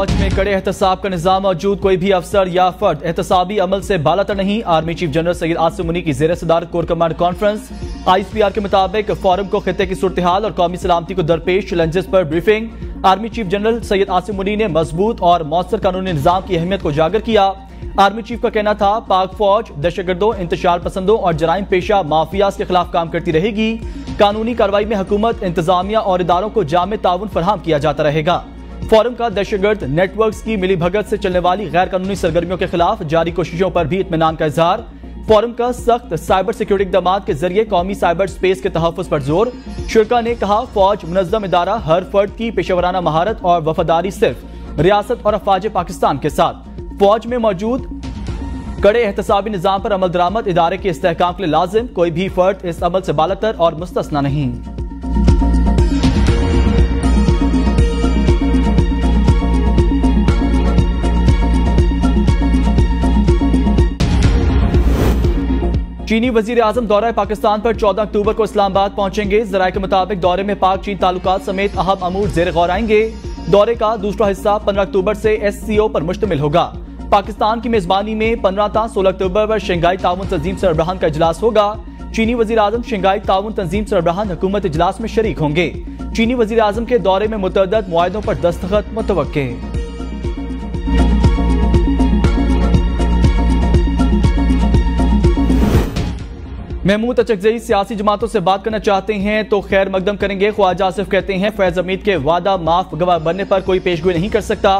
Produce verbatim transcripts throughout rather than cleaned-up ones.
फौज में कड़े एहतसाब का निजाम मौजूद, कोई भी अफसर या फर्द एहतसाबी अमल से बालातर नहीं। Army chief general Syed Asim Munir की जेर सदारत corps command conference. I S P R के मुताबिक फोरम को खिते की सूरत हाल और कौमी सलामती को दरपेश चैलेंजेस पर briefing. Army chief general Syed Asim Munir ने मजबूत और मौसर कानूनी निजाम की अहमियत को उजागर किया। आर्मी चीफ का कहना था पाक फौज दहशतगर्दों, इंतशार पसंदों और जराइम पेशा माफियाज के खिलाफ काम करती रहेगी। कानूनी कार्रवाई में हुकूमत, इंतजामिया और इदारों को जामे ताउन फराहम किया जाता रहेगा। फोरम का दहशतगर्द नेटवर्क की मिलीभगत से चलने वाली गैर कानूनी सरगर्मियों के खिलाफ जारी कोशिशों पर भी इत्मीनान का इजहार। फोरम का सख्त साइबर सिक्योरिटी इकदाम के जरिए कौमी साइबर स्पेस के तहफ़्फ़ुज़ पर जोर। शुरा ने कहा फौज मुनज़्ज़म इदारा, हर फर्द की पेशेवराना महारत और वफादारी सिर्फ रियासत और अफवाज पाकिस्तान के साथ। फौज में मौजूद कड़े एहतसाबी निज़ाम पर अमल दरामद इदारे के इस्तेहकाम के लिए लाजिम, कोई भी फर्द इस अमल से बालतर और मुस्तस्ना नहीं। चीनी वजीर आजम दौरा पाकिस्तान पर चौदह अक्टूबर को इस्लामाबाद पहुंचेंगे। जराये के मुताबिक दौरे में पाक चीन ताल्लुकात समेत अहम अमूर जेर गौर आएंगे। दौरे का दूसरा हिस्सा पंद्रह अक्टूबर से एस सी ओ पर मुश्तमिल होगा। पाकिस्तान की मेजबानी में पंद्रह से सोलह अक्टूबर पर शंघाई ताउन तंजीम सरबराहान का इजलास होगा। चीनी वजीर आजम शंघाई ताउन तंजीम सरबराहान हुकूमत इजलास में शरीक होंगे। चीनी वजीर आजम के दौरे में मुतअद्दिद मुआहिदों पर दस्तखत मुतवक्के। महमूद अचकजई सियासी जमातों से बात करना चाहते हैं तो खैर मकदम करेंगे। ख्वाजा आसिफ कहते हैं फैज हमीद के वादा माफ गवाह बनने पर कोई पेशगोई नहीं कर सकता।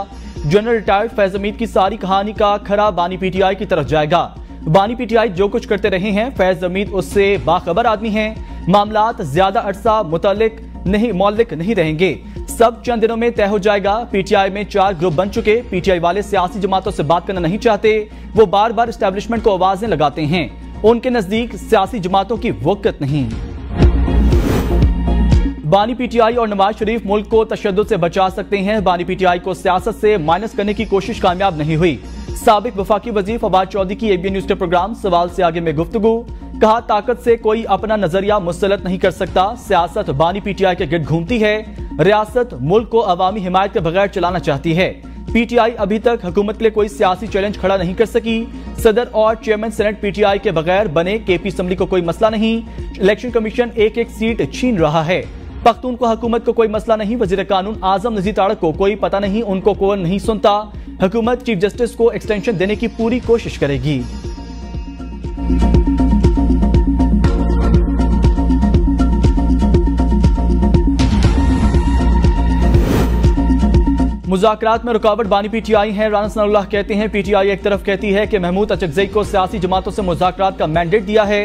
जनरल रिटायर्ड फैज हमीद की सारी कहानी का खरा बानी पी टी आई की तरफ जाएगा। बानी पी टी आई जो कुछ करते रहे हैं, फैज हमीद उससे बाखबर आदमी हैं। मामलात ज्यादा अरसा मुतल्लिक नहीं मौलिक नहीं रहेंगे, सब चंद दिनों में तय हो जाएगा। पी टी आई में चार ग्रुप बन चुके। पी टी आई वाले सियासी जमातों से बात करना नहीं चाहते, वो बार बार एस्टेब्लिशमेंट को आवाजें लगाते हैं। उनके नजदीक सियासी जमातों की वक़्त नहीं। बानी पी टी आई और नवाज शरीफ मुल्क को तशद्दुद से बचा सकते हैं। बानी पी टी आई को सियासत से माइनस करने की कोशिश कामयाब नहीं हुई। साबिक वफाकी वजीर फवाद चौधरी की ए बी एन न्यूज के प्रोग्राम सवाल से आगे में गुफ्तगू। कहा ताकत से कोई अपना नजरिया मुसलत नहीं कर सकता। सियासत बानी पी टी आई के गिर्द घूमती है। रियासत मुल्क को अवामी हिमायत के बगैर चलाना चाहती है। पी टी आई अभी तक हुकूमत के लिए कोई सियासी चैलेंज खड़ा नहीं कर सकी। सदर और chairman senate P T I के बगैर बने। के पी असम्बली को कोई मसला नहीं। इलेक्शन कमीशन एक एक सीट छीन रहा है। पख्तूनख्वा हुकूमत को कोई मसला नहीं। वजीर कानून आजम नज़ीर ताड़क को कोई पता नहीं, उनको कौन नहीं सुनता। हुकूमत चीफ जस्टिस को एक्सटेंशन देने की पूरी कोशिश करेगी। मुज़ाकरात में रुकावट बानी पी टी आई है। राना सनाउल्लाह कहते हैं पी टी आई एक तरफ कहती है कि महमूद अचकजई को सियासी जमातों से मुज़ाकरात का मैंडेट दिया है,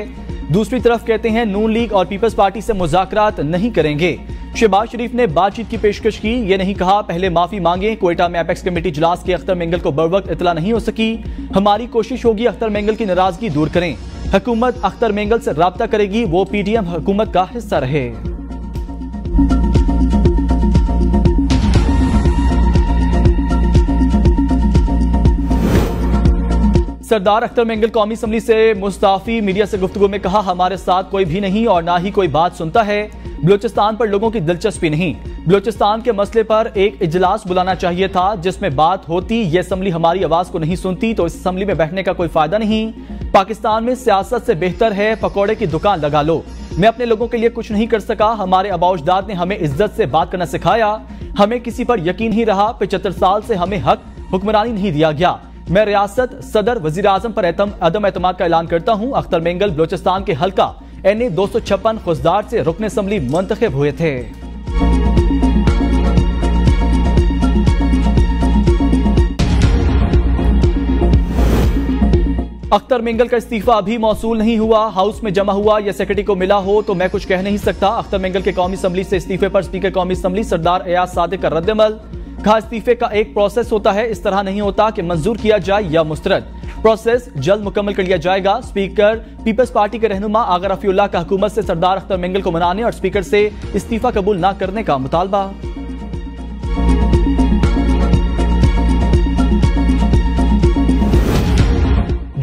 दूसरी तरफ कहते हैं नून लीग और पीपल्स पार्टी से मुज़ाकरात नहीं करेंगे। शबाज शरीफ ने बातचीत की पेशकश की, ये नहीं कहा पहले माफी मांगे। कोयटा में एपेक्स कमेटी इजलास के अख्तर मेंगल को बरवक्त इतला नहीं हो सकी। हमारी कोशिश होगी अख्तर मेंगल की नाराजगी दूर करें। हुकूमत अख्तर मेंगल से राब्ता करेगी, वो पी डी एम हुकूमत का हिस्सा रहे। सरदार अख्तर मेंगल कौमी असम्बली से मुस्ताफी मीडिया से गुफ्तगू में कहा हमारे साथ कोई भी नहीं और ना ही कोई बात सुनता है। बलूचिस्तान पर लोगों की दिलचस्पी नहीं। बलूचिस्तान के मसले पर एक इजलास बुलाना चाहिए था जिसमें बात होती। ये असम्बली हमारी आवाज को नहीं सुनती तो इस असम्बली में बैठने का कोई फायदा नहीं। पाकिस्तान में सियासत से बेहतर है पकौड़े की दुकान लगा लो। मैं अपने लोगों के लिए कुछ नहीं कर सका। हमारे आबाउजदाद ने हमें इज्जत से बात करना सिखाया। हमें किसी पर यकीन ही रहा। पचहत्तर साल से हमें हक हुक्मरानी नहीं दिया गया। मैं रियासत सदर वजीर आजम पर अदम एतमाद का ऐलान करता हूँ। अख्तर मेंगल बलोचिस्तान के हल्का एन ए दो सौ छप्पन खुजदार से रुकन असम्बली मुंतखब हुए थे। अख्तर मेंगल का इस्तीफा अभी मौसूल नहीं हुआ। हाउस में जमा हुआ या सेक्रेटरी को मिला हो तो मैं कुछ कह नहीं सकता। अख्तर मेंगल के कौमी असम्बली से इस्तीफे पर स्पीकर कौमी असम्बली सरदार अयाज सादिक का रद्दमल। कहा इस्तीफे का एक प्रोसेस होता है, इस तरह नहीं होता कि मंजूर किया जाए या मुस्तरद। प्रोसेस जल्द मुकम्मल कर लिया जाएगा। स्पीकर पीपल्स पार्टी के रहनुमा आगा रफीउल्लाह का हुकूमत से सरदार अख्तर मेंगल को मनाने और स्पीकर से इस्तीफा कबूल ना करने का मुतालबा।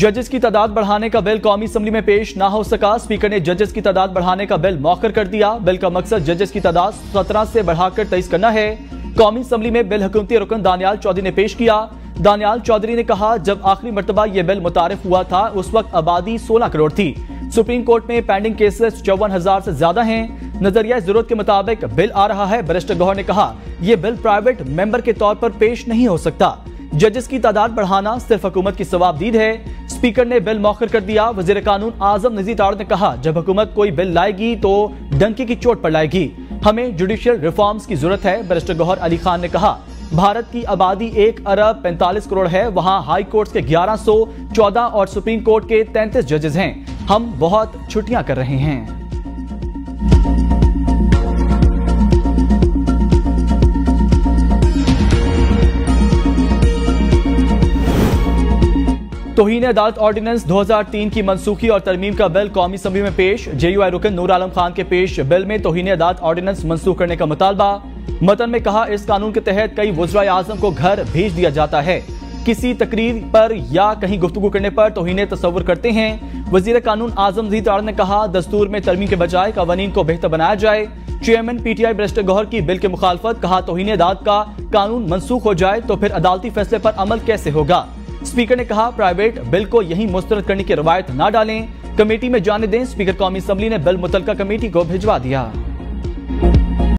जजेस की तादाद बढ़ाने का बिल कौमी असम्बली में पेश ना हो सका। स्पीकर ने जजेस की तादाद बढ़ाने का बिल मौखर कर दिया। बिल का मकसद जजेस की तादाद सत्रह से बढ़ाकर तेईस करना है। कौमी असम्बली में बिल हुकूमती रुकन दानियाल चौधरी ने पेश किया। दानियाल चौधरी ने कहा, जब आखिरी मरतबा यह बिल मुतारिफ हुआ था उस वक्त आबादी सोलह करोड़ थी। सुप्रीम कोर्ट में पेंडिंग केसेस चौवन हजार से ज्यादा हैं। नजरिया जरूरत के मुताबिक बिल आ रहा है। बैरिस्टर गौहर ने कहा, यह बिल प्राइवेट मेंबर के तौर पर पेश नहीं हो सकता। जजेस की तादाद बढ़ाना सिर्फ हुकूमत की सवाबदीद है। स्पीकर ने बिल मौखर कर दिया। वजीर कानून आजम नजीर ताड़ ने कहा, जब हुकूमत कोई बिल लाएगी तो डंकी की चोट पर लाएगी, हमें जुडिशियल रिफॉर्म्स की जरूरत है। बैरिस्टर गौहर अली खान ने कहा, भारत की आबादी एक अरब पैंतालीस करोड़ है, वहाँ हाई कोर्ट्स के ग्यारह सौ चौदह और सुप्रीम कोर्ट के तैंतीस जजेस हैं। हम बहुत छुट्टियां कर रहे हैं। तौहीन अदालत ऑर्डिनेंस दो हजार तीन की मनसूखी और तरमीम का बिल कौमी असम्बली में पेश। जेयूआई रुकन नूर आलम खान के पेश बिल में तौहीन अदालत ऑर्डिनेंस मनसूख करने का मुतालबा। मतन में कहा, इस कानून के तहत कई वज़राए आज़म को घर भेज दिया जाता है। किसी तकरीर पर या कहीं गुफ्तगू करने पर तौहीन तसव्वुर करते हैं। वजीर कानून आजम नज़ीर ताड़ ने कहा, दस्तूर में तरमीम के बजाय कवानीन को बेहतर बनाया जाए। चेयरमैन पीटीआई बैरिस्टर गौहर की बिल के मुखालफत, कहा तौहीन अदालत का कानून मनसूख हो जाए तो फिर अदालती फैसले पर अमल कैसे होगा। स्पीकर ने कहा, प्राइवेट बिल को यही मुस्तरद करने की रवायत ना डालें, कमेटी में जाने दें। स्पीकर कौमी असम्बली ने बिल मुतलका कमेटी को भिजवा दिया।